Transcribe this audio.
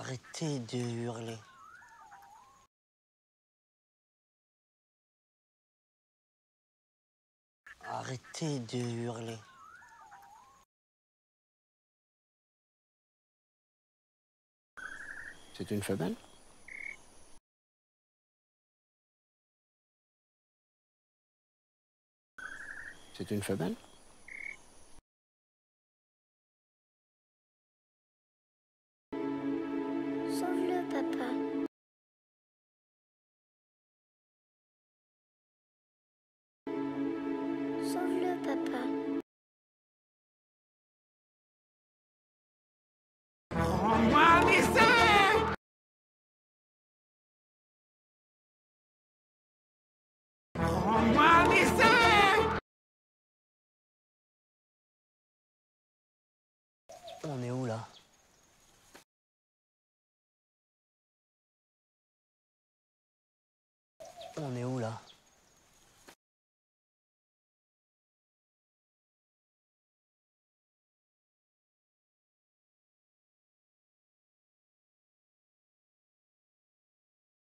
Arrêtez de hurler. Arrêtez de hurler. C'est une femelle? C'est une femelle? Sauve-le, papa. Sauve-le, papa. Rends-moi mes ailes! Rends-moi mes ailes! On est où, là? On est où, là?